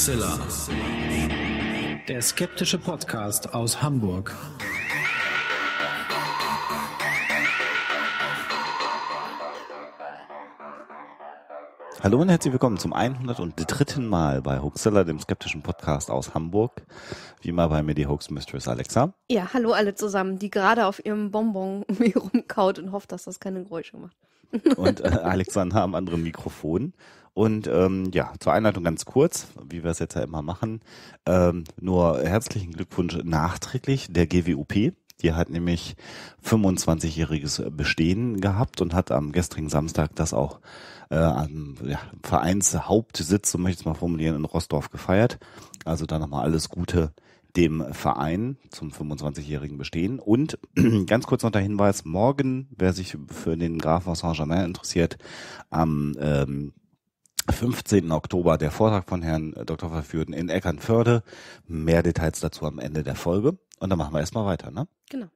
Hoaxilla, der skeptische Podcast aus Hamburg. Hallo und herzlich willkommen zum 103. Mal bei Hoaxilla, dem skeptischen Podcast aus Hamburg. Wie immer bei mir die Hoax Mistress Alexa. Ja, hallo alle zusammen, die gerade auf ihrem Bonbon rumkaut und hofft, dass das keine Geräusche macht. Und Alexander am anderen Mikrofon. Und ja, zur Einleitung ganz kurz, wie wir es jetzt ja immer machen, nur herzlichen Glückwunsch nachträglich der GWUP. Die hat nämlich 25-jähriges Bestehen gehabt und hat am gestrigen Samstag das auch am Vereinshauptsitz, so möchte ich es mal formulieren, in Rossdorf gefeiert. Also da nochmal alles Gute dem Verein zum 25-jährigen Bestehen. Und ganz kurz noch der Hinweis, morgen, wer sich für den Grafen von Saint-Germain interessiert, am 15. Oktober der Vortrag von Herrn Dr. Verführten in Eckernförde. Mehr Details dazu am Ende der Folge. Und dann machen wir erstmal weiter, ne? Genau.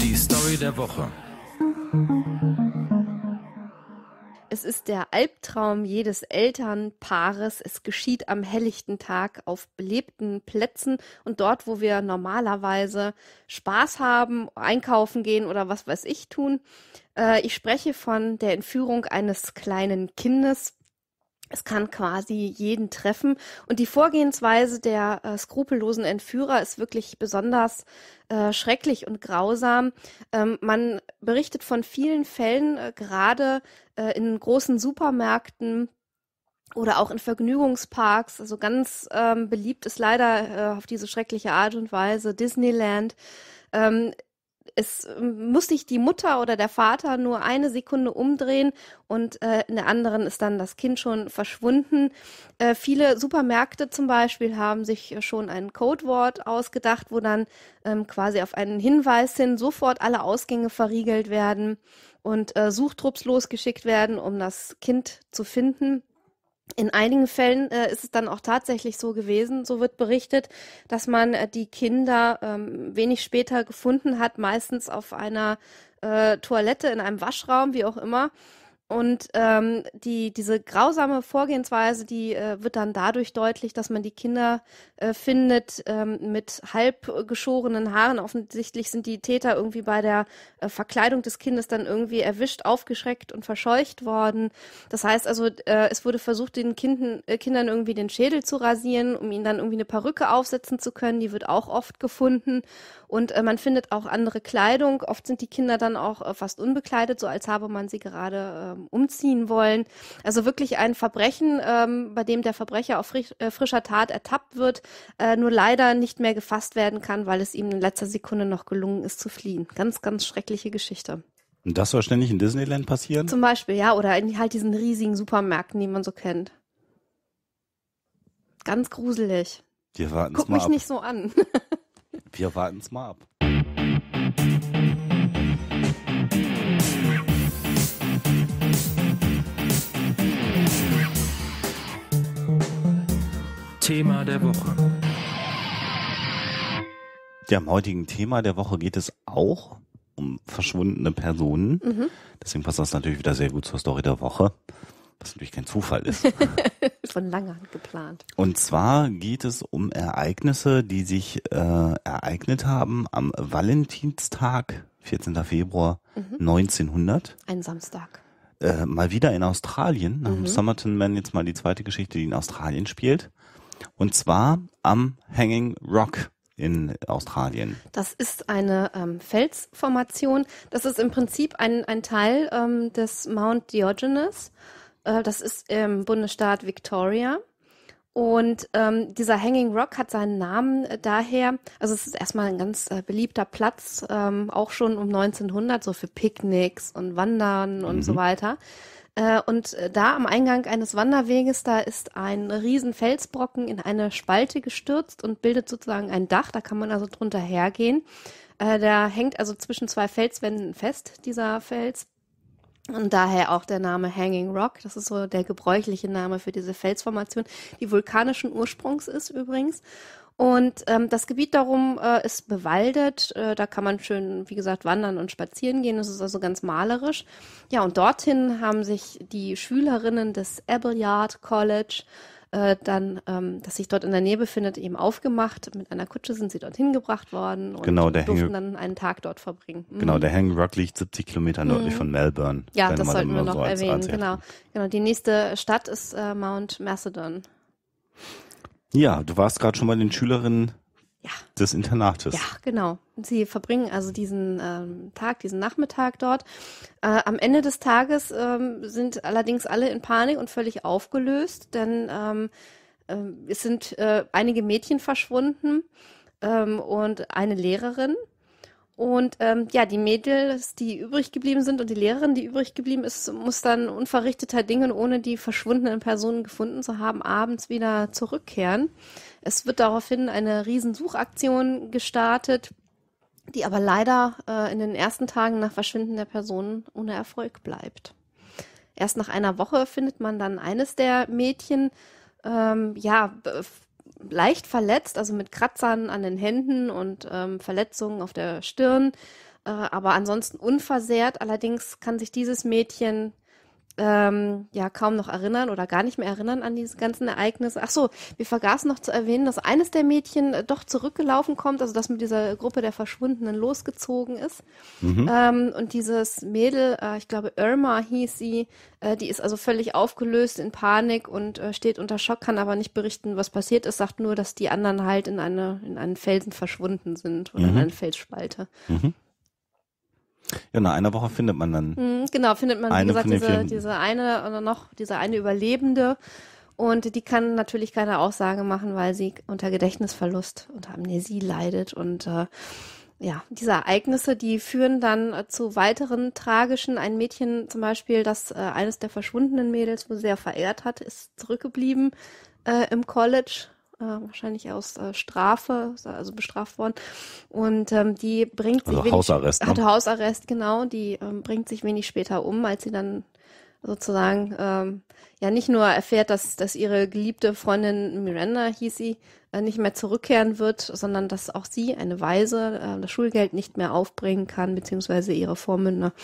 Die Story der Woche. Es ist der Albtraum jedes Elternpaares. Es geschieht am helllichten Tag auf belebten Plätzen und dort, wo wir normalerweise Spaß haben, einkaufen gehen oder was weiß ich tun. Ich spreche von der Entführung eines kleinen Kindes. Es kann quasi jeden treffen. Und die Vorgehensweise der skrupellosen Entführer ist wirklich besonders schrecklich und grausam. Man berichtet von vielen Fällen, gerade in großen Supermärkten oder auch in Vergnügungsparks. Also ganz beliebt ist leider auf diese schreckliche Art und Weise Disneyland. Es muss sich die Mutter oder der Vater nur eine Sekunde umdrehen und in der anderen ist dann das Kind schon verschwunden. Viele Supermärkte zum Beispiel haben sich schon ein Codewort ausgedacht, wo dann quasi auf einen Hinweis hin sofort alle Ausgänge verriegelt werden und Suchtrupps losgeschickt werden, um das Kind zu finden. In einigen Fällen ist es dann auch tatsächlich so gewesen, so wird berichtet, dass man die Kinder wenig später gefunden hat, meistens auf einer Toilette, in einem Waschraum, wie auch immer. Und diese grausame Vorgehensweise, die wird dann dadurch deutlich, dass man die Kinder findet mit halb geschorenen Haaren. Offensichtlich sind die Täter irgendwie bei der Verkleidung des Kindes dann irgendwie erwischt, aufgeschreckt und verscheucht worden. Das heißt also, es wurde versucht, den Kindern irgendwie den Schädel zu rasieren, um ihnen dann irgendwie eine Perücke aufsetzen zu können. Die wird auch oft gefunden. Und man findet auch andere Kleidung. Oft sind die Kinder dann auch fast unbekleidet, so als habe man sie gerade umziehen wollen. Also wirklich ein Verbrechen, bei dem der Verbrecher auf frischer Tat ertappt wird, nur leider nicht mehr gefasst werden kann, weil es ihm in letzter Sekunde noch gelungen ist zu fliehen. Ganz, ganz schreckliche Geschichte. Und das soll ständig in Disneyland passieren? Zum Beispiel, ja, oder in halt diesen riesigen Supermärkten, die man so kennt. Ganz gruselig. Wir warten es mal ab. Guck mich nicht so an. Wir warten es mal ab. Thema der Woche. Ja, am heutigen Thema der Woche geht es auch um verschwundene Personen. Deswegen passt das natürlich wieder sehr gut zur Story der Woche, was natürlich kein Zufall ist. Von langer Hand geplant. Und zwar geht es um Ereignisse, die sich ereignet haben am Valentinstag, 14. Februar 1900. Ein Samstag. Mal wieder in Australien. Nach dem Somerton Man jetzt mal die zweite Geschichte, die in Australien spielt. Und zwar am Hanging Rock in Australien. Das ist eine Felsformation. Das ist im Prinzip ein Teil des Mount Diogenes. Das ist im Bundesstaat Victoria. Und dieser Hanging Rock hat seinen Namen daher, also es ist erstmal ein ganz beliebter Platz, auch schon um 1900, so für Picknicks und Wandern und so weiter. Und da am Eingang eines Wanderweges, da ist ein riesen Felsbrocken in eine Spalte gestürzt und bildet sozusagen ein Dach, da kann man also drunter hergehen. Der hängt also zwischen zwei Felswänden fest, dieser Fels. Und daher auch der Name Hanging Rock, das ist so der gebräuchliche Name für diese Felsformation, die vulkanischen Ursprungs ist übrigens. Und das Gebiet darum ist bewaldet, da kann man schön, wie gesagt, wandern und spazieren gehen, das ist also ganz malerisch. Ja, und dorthin haben sich die Schülerinnen des Abbeyard College, das sich dort in der Nähe befindet, eben aufgemacht. Mit einer Kutsche sind sie dorthin gebracht worden und durften dann einen Tag dort verbringen. Mhm. Genau, der Hanging Rock liegt 70 Kilometer nördlich von Melbourne. Ja, das sollten wir noch so erwähnen, genau. Die nächste Stadt ist Mount Macedon. Ja, du warst gerade schon bei den Schülerinnen des Internates. Ja, genau. Sie verbringen also diesen Tag, diesen Nachmittag dort. Am Ende des Tages sind allerdings alle in Panik und völlig aufgelöst, denn es sind einige Mädchen verschwunden und eine Lehrerin. Und ja, die Mädels, die übrig geblieben sind und die Lehrerin, die übrig geblieben ist, muss dann unverrichteter Dinge, ohne die verschwundenen Personen gefunden zu haben, abends wieder zurückkehren. Es wird daraufhin eine Riesensuchaktion gestartet, die aber leider in den ersten Tagen nach Verschwinden der Personen ohne Erfolg bleibt. Erst nach einer Woche findet man dann eines der Mädchen, leicht verletzt, also mit Kratzern an den Händen und Verletzungen auf der Stirn, aber ansonsten unversehrt. Allerdings kann sich dieses Mädchen kaum noch erinnern oder gar nicht mehr erinnern an diese ganzen Ereignisse. Ach so, wir vergaßen noch zu erwähnen, dass eines der Mädchen doch zurückgelaufen kommt, also das mit dieser Gruppe der Verschwundenen losgezogen ist. Mhm. Und dieses Mädel, ich glaube Irma hieß sie, die ist also völlig aufgelöst, in Panik und steht unter Schock, kann aber nicht berichten, was passiert ist, sagt nur, dass die anderen halt in einen Felsen verschwunden sind oder in eine Felsspalte. Mhm. Ja, nach einer Woche findet man dann. Genau, findet man, wie gesagt, diese eine Überlebende. Und die kann natürlich keine Aussage machen, weil sie unter Gedächtnisverlust, unter Amnesie leidet. Und diese Ereignisse, die führen dann zu weiteren tragischen. Ein Mädchen zum Beispiel, das eines der verschwundenen Mädels wohl sehr verehrt hat, ist zurückgeblieben im College. Wahrscheinlich aus Strafe, also bestraft worden. Und die bringt sich bringt sich wenig später um, als sie dann sozusagen nicht nur erfährt, dass ihre geliebte Freundin Miranda, hieß sie, nicht mehr zurückkehren wird, sondern dass auch sie, eine Waise, das Schulgeld nicht mehr aufbringen kann, beziehungsweise ihre Vormünder,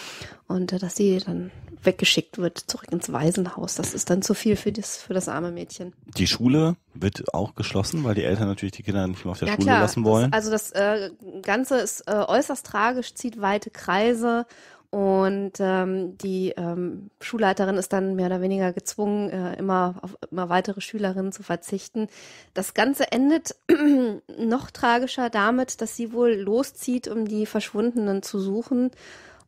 und dass sie dann weggeschickt wird, zurück ins Waisenhaus. Das ist dann zu viel für das arme Mädchen. Die Schule wird auch geschlossen, weil die Eltern natürlich die Kinder nicht mehr auf der Schule lassen wollen. Das Ganze ist äußerst tragisch, zieht weite Kreise, und die Schulleiterin ist dann mehr oder weniger gezwungen, immer auf weitere Schülerinnen zu verzichten. Das Ganze endet noch tragischer damit, dass sie wohl loszieht, um die Verschwundenen zu suchen,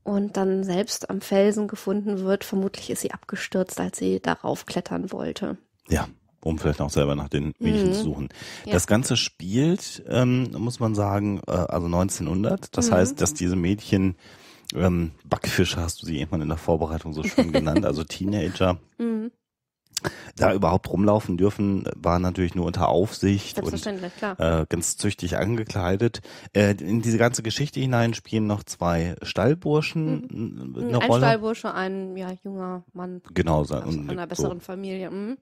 und dann selbst am Felsen gefunden wird. Vermutlich ist sie abgestürzt, als sie darauf klettern wollte. Ja, um vielleicht auch selber nach den Mädchen zu suchen. Ja. Das Ganze spielt, muss man sagen, also 1900. Das heißt, dass diese Mädchen, Backfische hast du sie irgendwann in der Vorbereitung so schön genannt, also Teenager, da überhaupt rumlaufen dürfen, waren natürlich nur unter Aufsicht. Selbstverständlich, und klar. Ganz züchtig angekleidet. In diese ganze Geschichte hinein spielen noch zwei Stallburschen eine Rolle. Ein Stallbursche, ein junger Mann. Genau, so, aus einer besseren Familie. Mhm.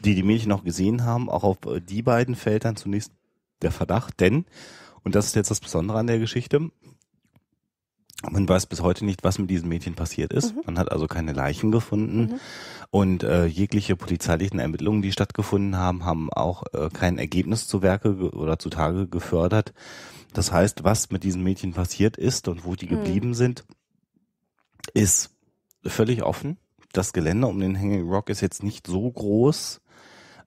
Die Mädchen noch gesehen haben, auch auf die beiden fällt dann zunächst der Verdacht, denn, und das ist jetzt das Besondere an der Geschichte, man weiß bis heute nicht, was mit diesen Mädchen passiert ist. Mhm. Man hat also keine Leichen gefunden. Und jegliche polizeilichen Ermittlungen, die stattgefunden haben, haben auch kein Ergebnis zu Werke oder zutage gefördert. Das heißt, was mit diesen Mädchen passiert ist und wo die geblieben sind, ist völlig offen. Das Gelände um den Hanging Rock ist jetzt nicht so groß,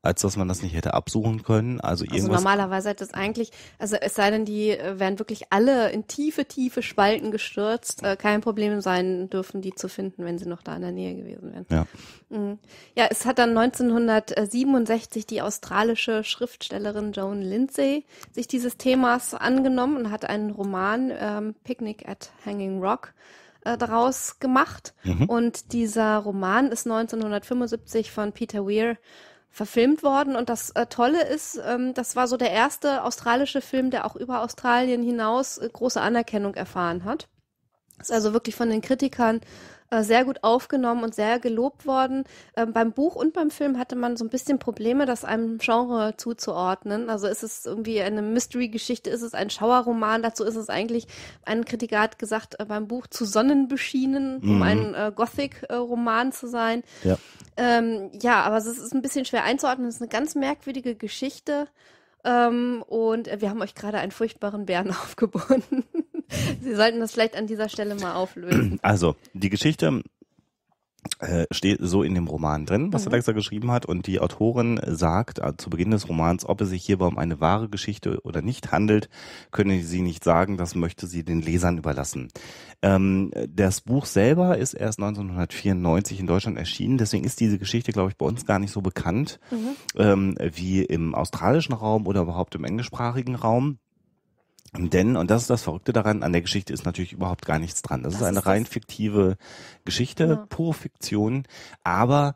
als dass man das nicht hätte absuchen können. Also normalerweise hätte es eigentlich, also es sei denn, die wären wirklich alle in tiefe, tiefe Spalten gestürzt, kein Problem sein dürfen, die zu finden, wenn sie noch da in der Nähe gewesen wären. Ja, es hat dann 1967 die australische Schriftstellerin Joan Lindsay sich dieses Themas angenommen und hat einen Roman, Picnic at Hanging Rock, daraus gemacht. Und dieser Roman ist 1975 von Peter Weir verfilmt worden, und das Tolle ist, das war so der erste australische Film, der auch über Australien hinaus große Anerkennung erfahren hat. Ist also wirklich von den Kritikern sehr gut aufgenommen und sehr gelobt worden. Beim Buch und beim Film hatte man so ein bisschen Probleme, das einem Genre zuzuordnen. Also ist es irgendwie eine Mystery-Geschichte, ist es ein Schauerroman? Dazu ist es eigentlich, ein Kritiker hat gesagt, beim Buch zu sonnenbeschienen, um ein Gothic-Roman zu sein. Ja. Ja, aber es ist ein bisschen schwer einzuordnen. Es ist eine ganz merkwürdige Geschichte. Und wir haben euch gerade einen furchtbaren Bären aufgebunden. Sie sollten das vielleicht an dieser Stelle mal auflösen. Also, die Geschichte steht so in dem Roman drin, was Alexa geschrieben hat. Und die Autorin sagt zu Beginn des Romans, ob es sich hierbei um eine wahre Geschichte oder nicht handelt, könne sie nicht sagen. Das möchte sie den Lesern überlassen. Das Buch selber ist erst 1994 in Deutschland erschienen. Deswegen ist diese Geschichte, glaube ich, bei uns gar nicht so bekannt wie im australischen Raum oder überhaupt im englischsprachigen Raum. Denn, und das ist das Verrückte daran, an der Geschichte ist natürlich überhaupt gar nichts dran. Das ist eine rein fiktive Geschichte, pure Fiktion. Aber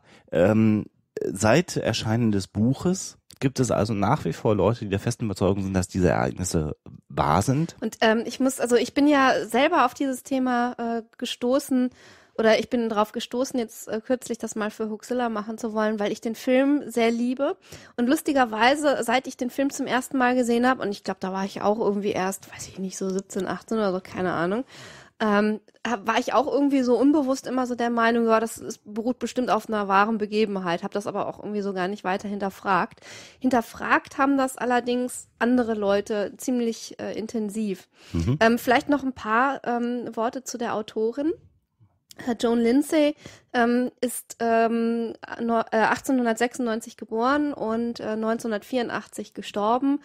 seit Erscheinen des Buches gibt es also nach wie vor Leute, die der festen Überzeugung sind, dass diese Ereignisse wahr sind. Und ich bin ja selber auf dieses Thema gestoßen, oder ich bin drauf gestoßen, jetzt kürzlich das mal für Hoaxilla machen zu wollen, weil ich den Film sehr liebe. Und lustigerweise, seit ich den Film zum ersten Mal gesehen habe, und ich glaube, da war ich auch irgendwie erst, weiß ich nicht, so 17, 18 oder so, keine Ahnung, war ich auch irgendwie so unbewusst immer so der Meinung, ja, das beruht bestimmt auf einer wahren Begebenheit, habe das aber auch irgendwie so gar nicht weiter hinterfragt. Hinterfragt haben das allerdings andere Leute ziemlich intensiv. Vielleicht noch ein paar Worte zu der Autorin. Joan Lindsay ist 1896 geboren und 1984 gestorben.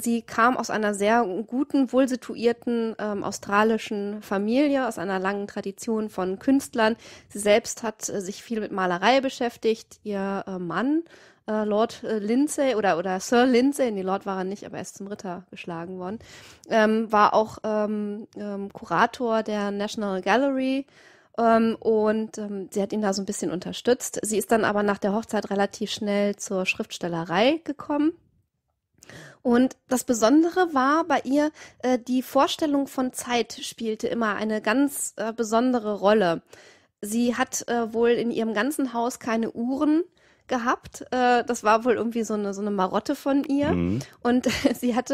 Sie kam aus einer sehr guten, wohlsituierten australischen Familie, aus einer langen Tradition von Künstlern. Sie selbst hat sich viel mit Malerei beschäftigt. Ihr Mann, Lord Lindsay oder Sir Lindsay, nee, Lord war er nicht, aber er ist zum Ritter geschlagen worden, war auch Kurator der National Gallery. Und sie hat ihn da so ein bisschen unterstützt. Sie ist dann aber nach der Hochzeit relativ schnell zur Schriftstellerei gekommen. Und das Besondere war bei ihr, die Vorstellung von Zeit spielte immer eine ganz besondere Rolle. Sie hat wohl in ihrem ganzen Haus keine Uhren gehabt. Das war wohl irgendwie so eine Marotte von ihr. Und sie hat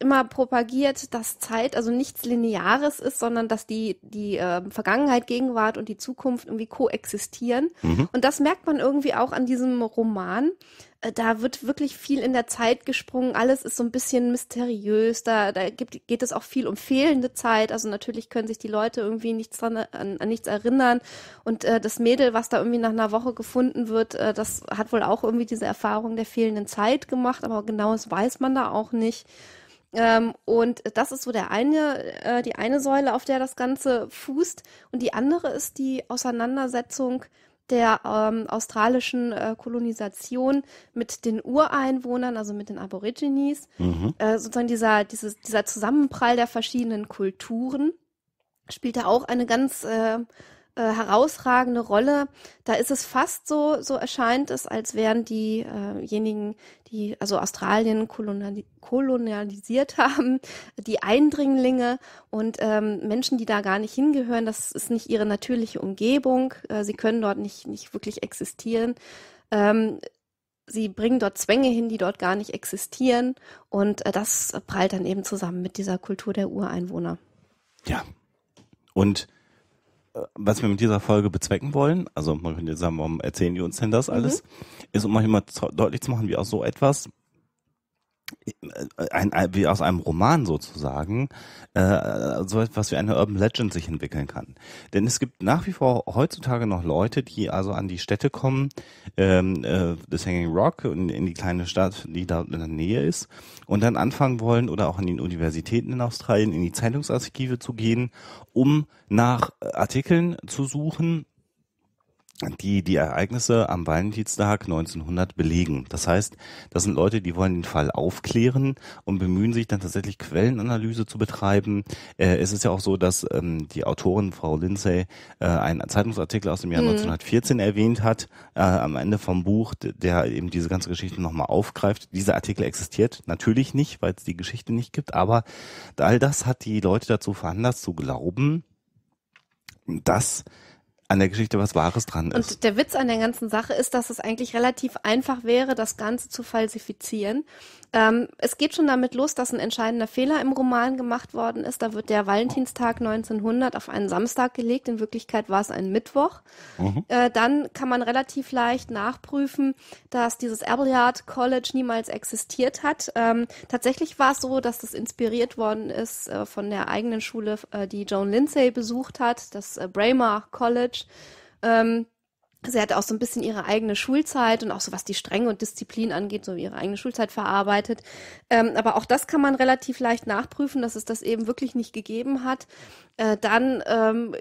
immer propagiert, dass Zeit also nichts Lineares ist, sondern dass die Vergangenheit, Gegenwart und die Zukunft irgendwie koexistieren. Und das merkt man irgendwie auch an diesem Roman. Da wird wirklich viel in der Zeit gesprungen. Alles ist so ein bisschen mysteriös. Da geht es auch viel um fehlende Zeit. Also natürlich können sich die Leute irgendwie an nichts erinnern. Und das Mädel, was da irgendwie nach einer Woche gefunden wird, das hat wohl auch irgendwie diese Erfahrung der fehlenden Zeit gemacht. Aber genaues weiß man da auch nicht. Und das ist so die eine Säule, auf der das Ganze fußt. Und die andere ist die Auseinandersetzung der australischen Kolonisation mit den Ureinwohnern, also mit den Aborigines, sozusagen dieser Zusammenprall der verschiedenen Kulturen spielt da auch eine ganz herausragende Rolle. Da ist es fast so erscheint es, als wären diejenigen, die also Australien kolonialisiert haben, die Eindringlinge und Menschen, die da gar nicht hingehören. Das ist nicht ihre natürliche Umgebung. Sie können dort nicht wirklich existieren. Sie bringen dort Zwänge hin, die dort gar nicht existieren. Und das prallt dann eben zusammen mit dieser Kultur der Ureinwohner. Ja, und was wir mit dieser Folge bezwecken wollen, also man könnte jetzt sagen, warum erzählen die uns denn das alles, ist, um manchmal deutlich zu machen, wie aus so etwas, wie aus einem Roman sozusagen, so etwas wie eine Urban Legend sich entwickeln kann. Denn es gibt nach wie vor heutzutage noch Leute, die also an die Städte kommen, das Hanging Rock, und in die kleine Stadt, die da in der Nähe ist, und dann anfangen wollen oder auch an den Universitäten in Australien, in die Zeitungsarchive zu gehen, um nach Artikeln zu suchen, die die Ereignisse am Valentinstag 1900 belegen. Das heißt, das sind Leute, die wollen den Fall aufklären und bemühen sich dann tatsächlich Quellenanalyse zu betreiben. Es ist ja auch so, dass die Autorin, Frau Lindsay, einen Zeitungsartikel aus dem Jahr 1914 erwähnt hat, am Ende vom Buch, der eben diese ganze Geschichte nochmal aufgreift. Dieser Artikel existiert natürlich nicht, weil es die Geschichte nicht gibt, aber all das hat die Leute dazu veranlasst zu glauben, dass an der Geschichte was Wahres dran ist. Und der Witz an der ganzen Sache ist, dass es eigentlich relativ einfach wäre, das Ganze zu falsifizieren. Es geht schon damit los, dass ein entscheidender Fehler im Roman gemacht worden ist. Da wird der Valentinstag 1900 auf einen Samstag gelegt. In Wirklichkeit war es ein Mittwoch. Mhm. Dann kann man relativ leicht nachprüfen, dass dieses Abbeyard College niemals existiert hat. Tatsächlich war es so, dass das inspiriert worden ist von der eigenen Schule, die Joan Lindsay besucht hat, das Braemar College. Sie hat auch so ein bisschen ihre eigene Schulzeit und auch so was die Strenge und Disziplin angeht, so ihre eigene Schulzeit verarbeitet. Aber auch das kann man relativ leicht nachprüfen, dass es das eben wirklich nicht gegeben hat. Dann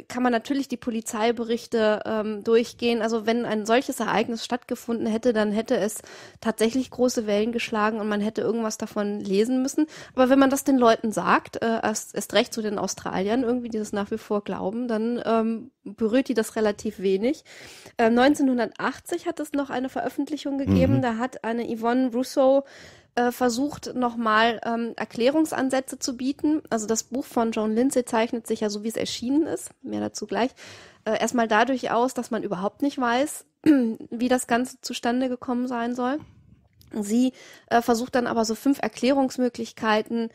kann man natürlich die Polizeiberichte durchgehen. Also wenn ein solches Ereignis stattgefunden hätte, dann hätte es tatsächlich große Wellen geschlagen und man hätte irgendwas davon lesen müssen. Aber wenn man das den Leuten sagt, erst recht zu den Australiern irgendwie, die das nach wie vor glauben, dann berührt die das relativ wenig. 1980 hat es noch eine Veröffentlichung gegeben, da hat eine Yvonne Rousseau versucht, nochmal Erklärungsansätze zu bieten. Also das Buch von Joan Lindsay zeichnet sich ja, so wie es erschienen ist, mehr dazu gleich, erstmal dadurch aus, dass man überhaupt nicht weiß, wie das Ganze zustande gekommen sein soll. Sie versucht dann aber so 5 Erklärungsmöglichkeiten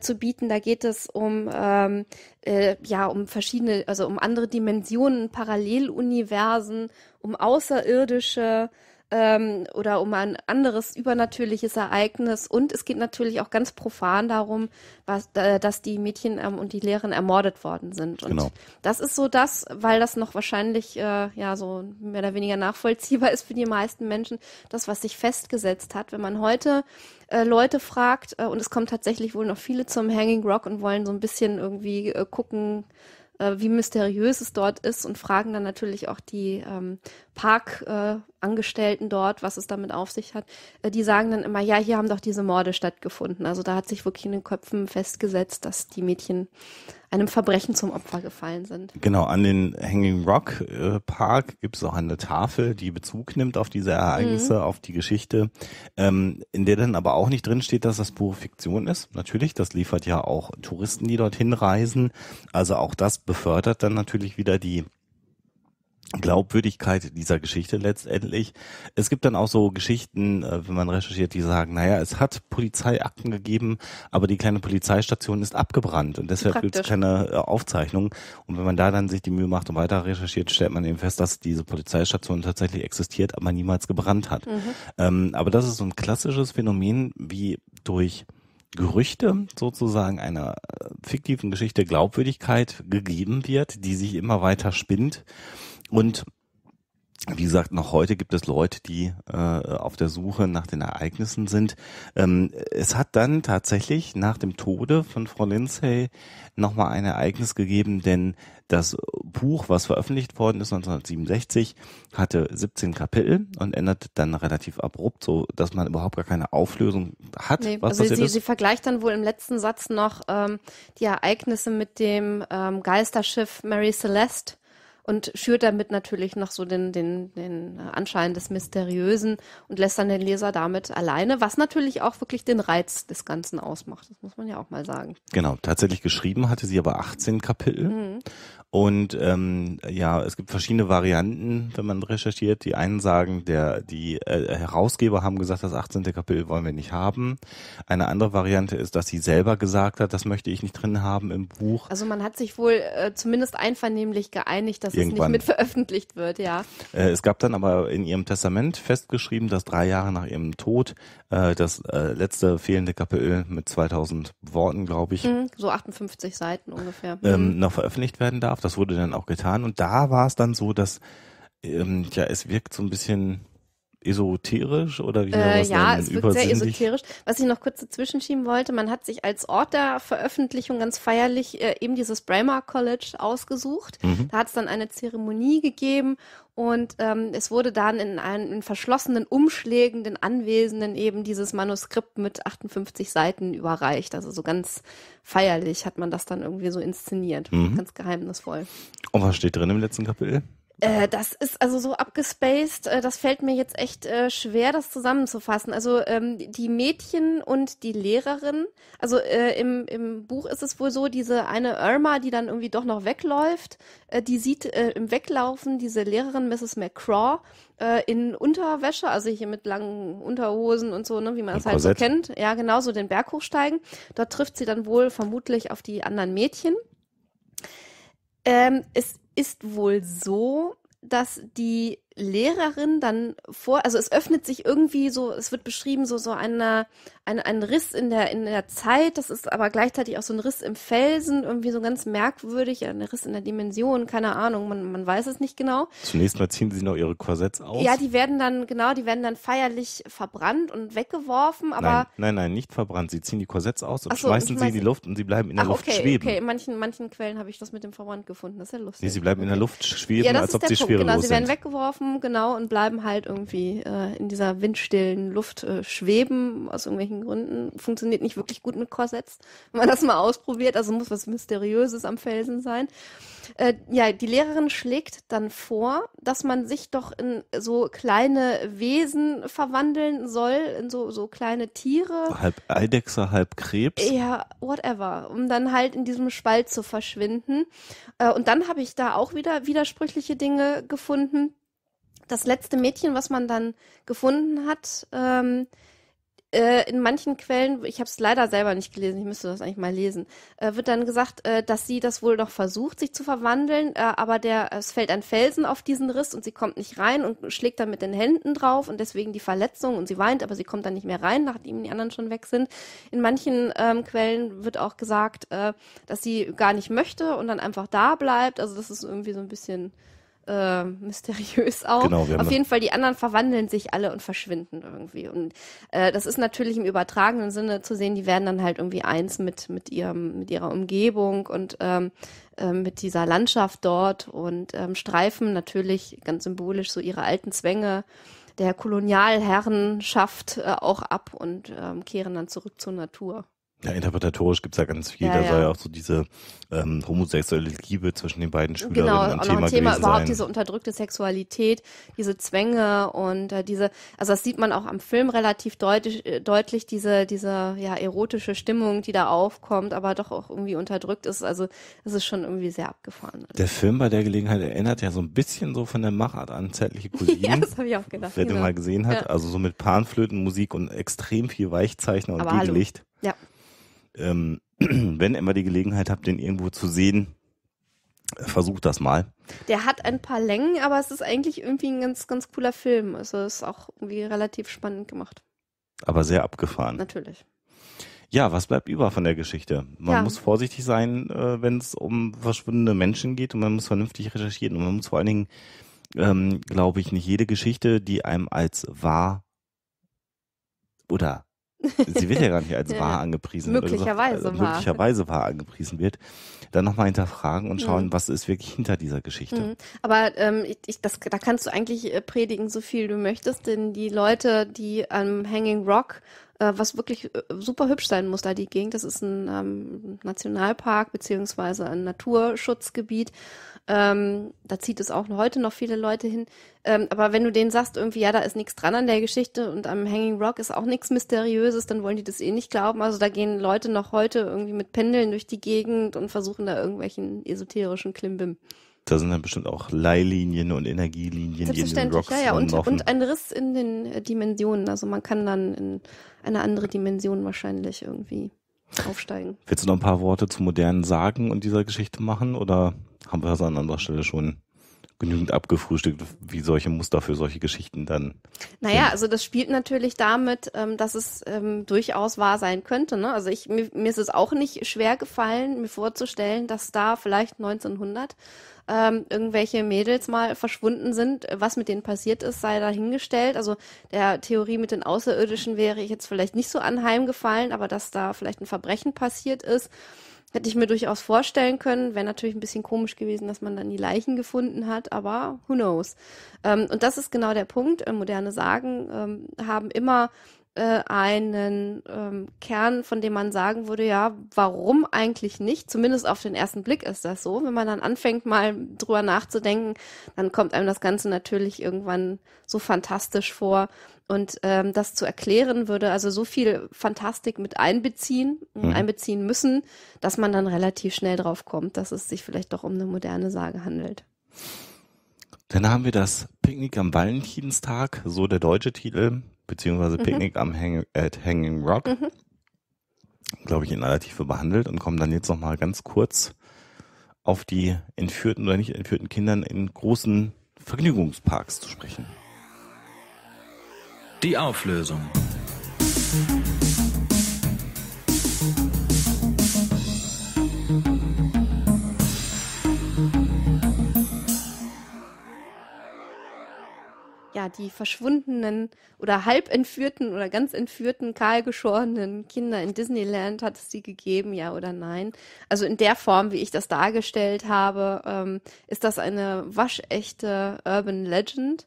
zu bieten. Da geht es um um verschiedene, also um andere Dimensionen, Paralleluniversen, um Außerirdische oder um ein anderes übernatürliches Ereignis. Und es geht natürlich auch ganz profan darum, dass die Mädchen und die Lehrerin ermordet worden sind. Genau. Und das ist so das, weil das noch wahrscheinlich so mehr oder weniger nachvollziehbar ist für die meisten Menschen, das, was sich festgesetzt hat. Wenn man heute Leute fragt, und es kommen tatsächlich wohl noch viele zum Hanging Rock und wollen so ein bisschen irgendwie gucken, wie mysteriös es dort ist, und fragen dann natürlich auch die Parkangestellten dort, was es damit auf sich hat. Die sagen dann immer, ja, hier haben doch diese Morde stattgefunden. Also da hat sich wirklich in den Köpfen festgesetzt, dass die Mädchen einem Verbrechen zum Opfer gefallen sind. Genau, an den Hanging Rock Park gibt es auch eine Tafel, die Bezug nimmt auf diese Ereignisse, auf die Geschichte, in der dann aber auch nicht drin steht, dass das pure Fiktion ist. Natürlich, das liefert ja auch Touristen, die dorthin reisen. Also auch das befördert dann natürlich wieder die Glaubwürdigkeit dieser Geschichte letztendlich. Es gibt dann auch so Geschichten, wenn man recherchiert, die sagen, naja, es hat Polizeiakten gegeben, aber die kleine Polizeistation ist abgebrannt und deshalb gibt es keine Aufzeichnung. Und wenn man da dann sich die Mühe macht und weiter recherchiert, stellt man eben fest, dass diese Polizeistation tatsächlich existiert, aber niemals gebrannt hat. Mhm. Aber das ist so ein klassisches Phänomen, wie durch Gerüchte sozusagen einer fiktiven Geschichte Glaubwürdigkeit gegeben wird, die sich immer weiter spinnt. Und wie gesagt, noch heute gibt es Leute, die auf der Suche nach den Ereignissen sind. Es hat dann tatsächlich nach dem Tode von Frau Lindsay nochmal ein Ereignis gegeben, denn das Buch, was veröffentlicht worden ist 1967, hatte 17 Kapitel und endet dann relativ abrupt, so dass man überhaupt gar keine Auflösung hat. Nee, was also sie vergleicht dann wohl im letzten Satz noch die Ereignisse mit dem Geisterschiff Mary Celeste und schürt damit natürlich noch so den Anschein des Mysteriösen und lässt dann den Leser damit alleine, was natürlich auch wirklich den Reiz des Ganzen ausmacht. Das muss man ja auch mal sagen. Genau, tatsächlich geschrieben hatte sie aber 18 Kapitel. Und es gibt verschiedene Varianten, wenn man recherchiert. Die einen sagen, die Herausgeber haben gesagt, das 18. Kapitel wollen wir nicht haben. Eine andere Variante ist, dass sie selber gesagt hat, das möchte ich nicht drin haben im Buch. Also man hat sich wohl zumindest einvernehmlich geeinigt, dass irgendwann es nicht mit veröffentlicht wird, ja. Es gab dann aber in ihrem Testament festgeschrieben, dass 3 Jahre nach ihrem Tod das letzte fehlende Kapitel mit 2000 Worten, glaube ich, so 58 Seiten ungefähr, noch veröffentlicht werden darf. Das wurde dann auch getan. Und da war es dann so, dass es wirkt so ein bisschen esoterisch oder wie man das nennt, es wirkt sehr esoterisch. Was ich noch kurz dazwischen schieben wollte, man hat sich als Ort der Veröffentlichung ganz feierlich eben dieses Braemar College ausgesucht. Da hat es dann eine Zeremonie gegeben und es wurde dann in verschlossenen Umschlägen den Anwesenden eben dieses Manuskript mit 58 Seiten überreicht. Also so ganz feierlich hat man das dann irgendwie so inszeniert. Ganz geheimnisvoll. Und was steht drin im letzten Kapitel? Das ist also so abgespaced, das fällt mir jetzt echt schwer, das zusammenzufassen. Also die Mädchen und die Lehrerin, also im Buch ist es wohl so, diese eine Irma, die dann irgendwie doch noch wegläuft, die sieht im Weglaufen diese Lehrerin Mrs. McCraw in Unterwäsche, also hier mit langen Unterhosen und so, ne, wie man das halt so kennt. Ja, genau, so den Berg hochsteigen. Dort trifft sie dann wohl vermutlich auf die anderen Mädchen. Es ist wohl so, dass die Lehrerin dann also es öffnet sich irgendwie so, es wird beschrieben, so ein Riss in der Zeit, das ist aber gleichzeitig auch so ein Riss im Felsen, irgendwie so ganz merkwürdig, ein Riss in der Dimension, keine Ahnung, man weiß es nicht genau. Zunächst mal ziehen sie noch ihre Korsetts aus. Ja, die werden dann feierlich verbrannt und weggeworfen, aber... Nein, nicht verbrannt, sie ziehen die Korsetts aus und schmeißen sie in die Luft und sie bleiben in der Luft schweben. Okay, in manchen Quellen habe ich das mit dem verbrannt gefunden, das ist ja lustig. Nee, sie bleiben in der Luft schweben, ja, als ob sie schwerelos sind. Genau, sie werden weggeworfen. Genau, und bleiben halt irgendwie in dieser windstillen Luft schweben, aus irgendwelchen Gründen. Funktioniert nicht wirklich gut mit Korsetts, wenn man das mal ausprobiert, also muss was Mysteriöses am Felsen sein. Ja, die Lehrerin schlägt dann vor, dass man sich doch in so kleine Wesen verwandeln soll, in so kleine Tiere. Halb Eidechse, halb Krebs. Ja, whatever, um dann halt in diesem Spalt zu verschwinden. Und dann habe ich da auch wieder widersprüchliche Dinge gefunden. Das letzte Mädchen, was man dann gefunden hat, in manchen Quellen, ich habe es leider selber nicht gelesen, ich müsste das eigentlich mal lesen, wird dann gesagt, dass sie das wohl noch versucht, sich zu verwandeln, aber es fällt ein Felsen auf diesen Riss und sie kommt nicht rein und schlägt dann mit den Händen drauf und deswegen die Verletzung und sie weint, aber sie kommt dann nicht mehr rein, nachdem die anderen schon weg sind. In manchen Quellen wird auch gesagt, dass sie gar nicht möchte und dann einfach da bleibt, also das ist irgendwie so ein bisschen... mysteriös auch. Genau, auf jeden Fall, die anderen verwandeln sich alle und verschwinden irgendwie. Und das ist natürlich im übertragenen Sinne zu sehen, die werden dann halt irgendwie eins mit ihrer Umgebung und mit dieser Landschaft dort und streifen natürlich ganz symbolisch so ihre alten Zwänge der Kolonialherrenschaft auch ab und kehren dann zurück zur Natur. Ja, interpretatorisch gibt's ja ganz viel. Ja, da soll ja auch so diese homosexuelle Liebe zwischen den beiden Schülerinnen ein Thema überhaupt sein. Diese unterdrückte Sexualität, diese Zwänge und also das sieht man auch am Film relativ deutlich, diese ja erotische Stimmung, die da aufkommt, aber doch auch irgendwie unterdrückt ist. Also es ist schon irgendwie sehr abgefahren. Also. Der Film bei der Gelegenheit erinnert ja so ein bisschen so von der Machart an Zärtliche Cousinen. Ja, das habe ich auch gedacht. Wer den mal gesehen hat, ja. Also so mit Panflötenmusik und extrem viel Weichzeichner und Gegenlicht. Ja. Wenn ihr mal die Gelegenheit habt, den irgendwo zu sehen, versucht das mal. Der hat ein paar Längen, aber es ist eigentlich irgendwie ein ganz, ganz cooler Film. Also es ist auch irgendwie relativ spannend gemacht. Aber sehr abgefahren. Natürlich. Ja, was bleibt über von der Geschichte? Man muss vorsichtig sein, wenn es um verschwundene Menschen geht und man muss vernünftig recherchieren und man muss vor allen Dingen, glaube ich, nicht jede Geschichte, die einem als wahr oder sie wird ja gar nicht als wahr angepriesen. Möglicherweise wahr angepriesen wird. Dann nochmal hinterfragen und schauen, was ist wirklich hinter dieser Geschichte. Aber da kannst du eigentlich predigen, so viel du möchtest, denn die Leute, die am Hanging Rock, was wirklich super hübsch sein muss, da die Gegend, das ist ein Nationalpark beziehungsweise ein Naturschutzgebiet, da zieht es auch heute noch viele Leute hin, aber wenn du denen sagst, irgendwie, ja, da ist nichts dran an der Geschichte und am Hanging Rock ist auch nichts Mysteriöses, dann wollen die das eh nicht glauben, also da gehen Leute noch heute irgendwie mit Pendeln durch die Gegend und versuchen da irgendwelchen esoterischen Klimbim. Da sind dann bestimmt auch Leihlinien und Energielinien, die in den Rocks und ein Riss in den Dimensionen, also man kann dann in eine andere Dimension wahrscheinlich irgendwie aufsteigen. Willst du noch ein paar Worte zu modernen Sagen und dieser Geschichte machen oder haben wir das an anderer Stelle schon genügend abgefrühstückt, wie solche Muster für solche Geschichten dann? Naja, also das spielt natürlich damit, dass es durchaus wahr sein könnte. Ne? Also mir ist es auch nicht schwer gefallen, mir vorzustellen, dass da vielleicht 1900 irgendwelche Mädels mal verschwunden sind. Was mit denen passiert ist, sei dahingestellt. Also der Theorie mit den Außerirdischen wäre ich jetzt vielleicht nicht so anheimgefallen, aber dass da vielleicht ein Verbrechen passiert ist, hätte ich mir durchaus vorstellen können. Wäre natürlich ein bisschen komisch gewesen, dass man dann die Leichen gefunden hat, aber who knows. Und das ist genau der Punkt. Moderne Sagen haben immer einen Kern, von dem man sagen würde, ja, warum eigentlich nicht? Zumindest auf den ersten Blick ist das so. Wenn man dann anfängt, mal drüber nachzudenken, dann kommt einem das Ganze natürlich irgendwann so fantastisch vor. Und das zu erklären würde, also so viel Fantastik mit einbeziehen müssen, dass man dann relativ schnell drauf kommt, dass es sich vielleicht doch um eine moderne Sage handelt. Dann haben wir das Picknick am Valentinstag, so der deutsche Titel, beziehungsweise Picknick at Hanging Rock, glaube ich, in aller Tiefe behandelt und kommen dann jetzt nochmal ganz kurz auf die entführten oder nicht entführten Kindern in großen Vergnügungsparks zu sprechen. Die Auflösung. Ja, die verschwundenen oder halb entführten oder ganz entführten, kahlgeschorenen Kinder in Disneyland, hat es die gegeben, ja oder nein? Also in der Form, wie ich das dargestellt habe, ist das eine waschechte Urban Legend.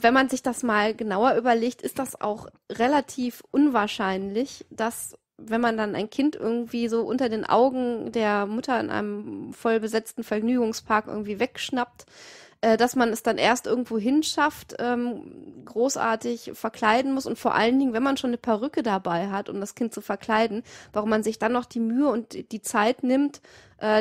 Wenn man sich das mal genauer überlegt, ist das auch relativ unwahrscheinlich, dass, wenn man dann ein Kind irgendwie so unter den Augen der Mutter in einem vollbesetzten Vergnügungspark irgendwie wegschnappt, dass man es dann erst irgendwo hinschafft, großartig verkleiden muss und vor allen Dingen, wenn man schon eine Perücke dabei hat, um das Kind zu verkleiden, warum man sich dann noch die Mühe und die Zeit nimmt,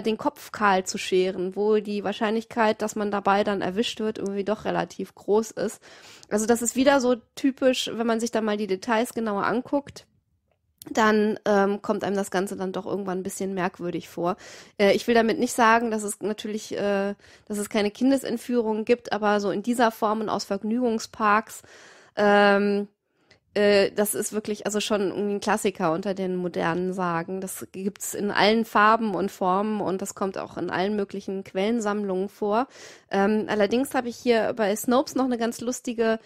den Kopf kahl zu scheren, wo die Wahrscheinlichkeit, dass man dabei dann erwischt wird, irgendwie doch relativ groß ist. Also das ist wieder so typisch, wenn man sich dann mal die Details genauer anguckt, dann kommt einem das Ganze dann doch irgendwann ein bisschen merkwürdig vor. Ich will damit nicht sagen, dass es natürlich, dass es keine Kindesentführungen gibt, aber so in dieser Form und aus Vergnügungsparks, das ist wirklich also schon ein Klassiker unter den modernen Sagen. Das gibt's in allen Farben und Formen und das kommt auch in allen möglichen Quellensammlungen vor. Allerdings habe ich hier bei Snopes noch eine ganz lustige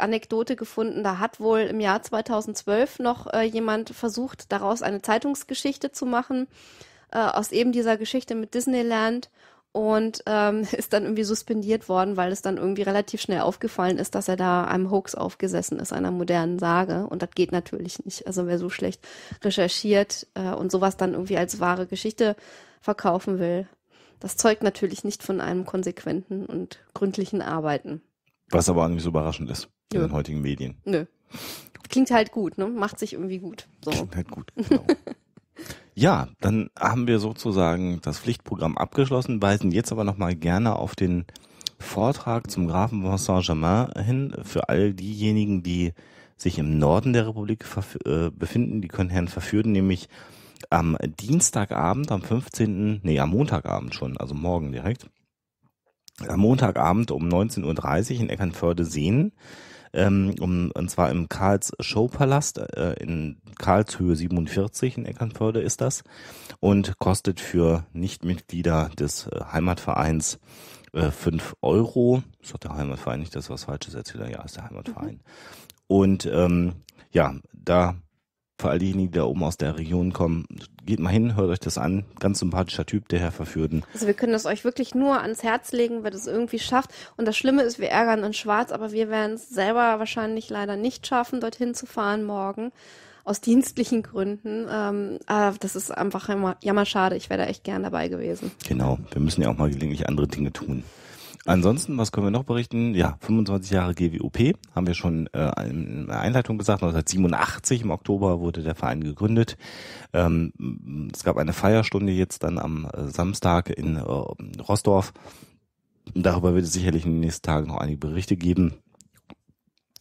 Anekdote gefunden. Da hat wohl im Jahr 2012 noch jemand versucht, daraus eine Zeitungsgeschichte zu machen, aus eben dieser Geschichte mit Disneyland. Und ist dann irgendwie suspendiert worden, weil es dann irgendwie relativ schnell aufgefallen ist, dass er da einem Hoax aufgesessen ist, einer modernen Sage. Und das geht natürlich nicht. Also wer so schlecht recherchiert und sowas dann irgendwie als wahre Geschichte verkaufen will, das zeugt natürlich nicht von einem konsequenten und gründlichen Arbeiten. Was aber auch nicht so überraschend ist in den heutigen Medien. Nö. Klingt halt gut, ne? Macht sich irgendwie gut. So. Klingt halt gut, genau. Ja, dann haben wir sozusagen das Pflichtprogramm abgeschlossen, weisen jetzt aber nochmal gerne auf den Vortrag zum Grafen von Saint-Germain hin. Für all diejenigen, die sich im Norden der Republik befinden, die können Herrn Verführten nämlich am Dienstagabend, am Montagabend schon, also morgen direkt, am Montagabend um 19:30 Uhr in Eckernförde sehen. Und zwar im Karls-Show-Palast in Karlshöhe 47 in Eckernförde ist das und kostet für Nichtmitglieder des Heimatvereins 5 €. Ist doch der Heimatverein, nicht, dass ich was Falsches erzähle. Ja, ist der Heimatverein. Und ja, da für all diejenigen, die da oben aus der Region kommen, geht mal hin, hört euch das an. Ganz sympathischer Typ, der Herr Verführten. Also wir können das euch wirklich nur ans Herz legen, wer das irgendwie schafft. Und das Schlimme ist, wir ärgern uns schwarz, aber wir werden es selber wahrscheinlich leider nicht schaffen, dorthin zu fahren morgen. Aus dienstlichen Gründen. Das ist einfach jammerschade. Ich wäre da echt gern dabei gewesen. Genau, wir müssen ja auch mal gelegentlich andere Dinge tun. Ansonsten, was können wir noch berichten? Ja, 25 Jahre GWUP, haben wir schon in der Einleitung gesagt. 1987 im Oktober wurde der Verein gegründet. Es gab eine Feierstunde jetzt dann am Samstag in Rossdorf. Darüber wird es sicherlich in den nächsten Tagen noch einige Berichte geben.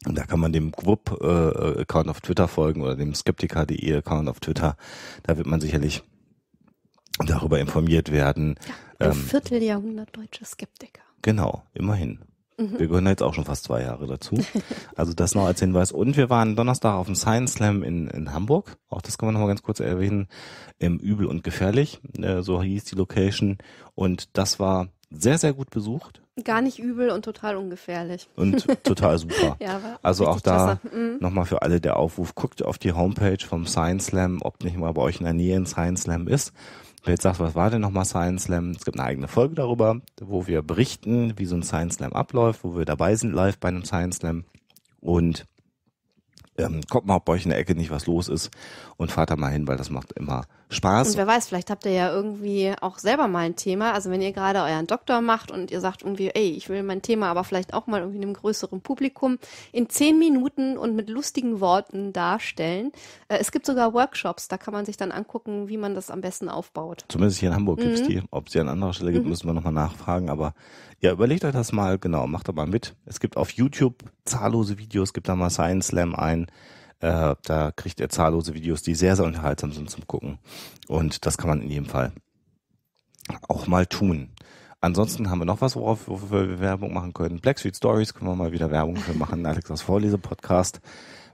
Und da kann man dem GWUP-Account auf Twitter folgen oder dem Skeptikater.de-Account auf Twitter. Da wird man sicherlich darüber informiert werden. Ja, ein Vierteljahrhundert deutsche Skeptiker. Genau, immerhin. Wir gehören jetzt auch schon fast 2 Jahre dazu. Also das noch als Hinweis. Und wir waren Donnerstag auf dem Science Slam in Hamburg. Auch das kann man nochmal ganz kurz erwähnen. Im Übel und gefährlich. So hieß die Location. Und das war sehr, sehr gut besucht. Gar nicht übel und total ungefährlich. Und total super. Ja, also auch da nochmal für alle der Aufruf. Guckt auf die Homepage vom Science Slam, ob nicht mal bei euch in der Nähe ein Science Slam ist. Wer jetzt sagt, was war denn nochmal Science Slam? Es gibt eine eigene Folge darüber, wo wir berichten, wie so ein Science Slam abläuft, wo wir dabei sind live bei einem Science Slam und guckt mal, ob bei euch in der Ecke nicht was los ist und fahrt da mal hin, weil das macht immer Spaß. Und wer weiß, vielleicht habt ihr ja irgendwie auch selber mal ein Thema. Also wenn ihr gerade euren Doktor macht und ihr sagt irgendwie, ey, ich will mein Thema aber vielleicht auch mal irgendwie einem größeren Publikum in 10 Minuten und mit lustigen Worten darstellen. Es gibt sogar Workshops, da kann man sich dann angucken, wie man das am besten aufbaut. Zumindest hier in Hamburg gibt es die. Ob es die an anderer Stelle gibt, müssen wir nochmal nachfragen. Aber ja, überlegt euch das mal, genau, macht da mal mit. Es gibt auf YouTube zahllose Videos, gebt da mal Science Slam ein. Da kriegt ihr zahllose Videos, die sehr, sehr unterhaltsam sind zum Gucken. Und das kann man in jedem Fall auch mal tun. Ansonsten haben wir noch was, worauf wir Werbung machen können. Blackstreet Stories können wir mal wieder Werbung für machen. Alexas Vorlese-Podcast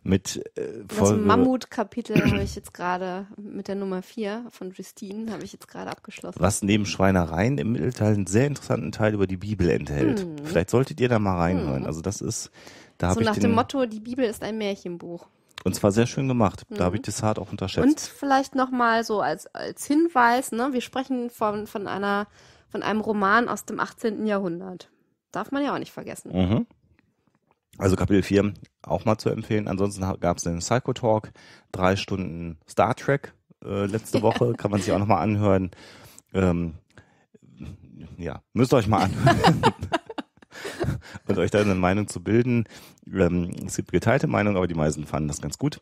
mit Folge. Das Mammut-Kapitel habe ich jetzt gerade mit der Nummer 4 von Justine habe ich jetzt gerade abgeschlossen. Was neben Schweinereien im Mittelteil einen sehr interessanten Teil über die Bibel enthält. Vielleicht solltet ihr da mal reinhören. Also das ist, da habe ich nach dem Motto, die Bibel ist ein Märchenbuch. Und zwar sehr schön gemacht. Da habe ich das hart auch unterschätzt. Und vielleicht nochmal so als Hinweis, ne? Wir sprechen von einem Roman aus dem 18. Jahrhundert. Darf man ja auch nicht vergessen. Also Kapitel 4 auch mal zu empfehlen. Ansonsten gab es den Psycho-Talk, 3 Stunden Star Trek letzte Woche. Kann man sich auch nochmal anhören. Ja, müsst ihr euch mal anhören. Und euch da eine Meinung zu bilden. Es gibt geteilte Meinungen, aber die meisten fanden das ganz gut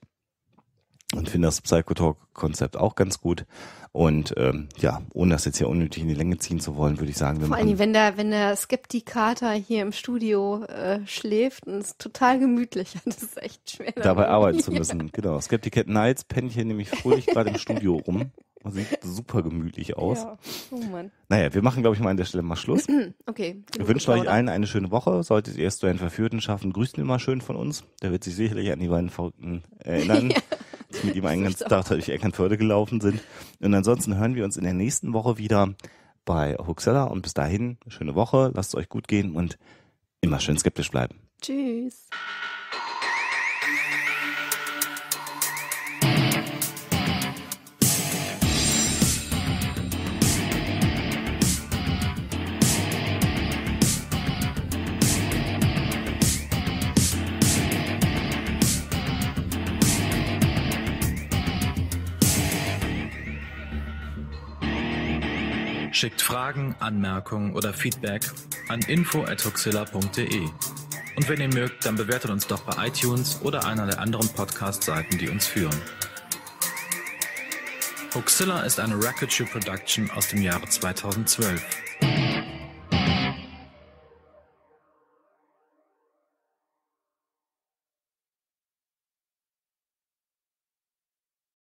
und finden das Psychotalk-Konzept auch ganz gut. Und ja, ohne das jetzt hier unnötig in die Länge ziehen zu wollen, würde ich sagen, vor allem, wenn der Skeptikater hier im Studio schläft und ist total gemütlich, das ist echt schwer. Dabei arbeiten zu müssen, genau. Skepticat Nights pennt hier nämlich fröhlich gerade im Studio rum. Sieht super gemütlich aus. Ja. Oh Mann. Naja, wir machen, glaube ich, mal an der Stelle mal Schluss. Okay. Wir wünschen euch allen eine schöne Woche. Solltet ihr es zu den Verführten schaffen, grüßt ihn mal schön von uns. Der wird sich sicherlich an die beiden Verrückten erinnern, die mit ihm einen ganzen Tag durch Eckernförde gelaufen sind. Und ansonsten hören wir uns in der nächsten Woche wieder bei Hoaxilla. Und bis dahin, eine schöne Woche. Lasst es euch gut gehen und immer schön skeptisch bleiben. Tschüss. Schickt Fragen, Anmerkungen oder Feedback an info@hoaxilla.de. Und wenn ihr mögt, dann bewertet uns doch bei iTunes oder einer der anderen Podcast-Seiten, die uns führen. Hoaxilla ist eine Racketship Production aus dem Jahre 2012.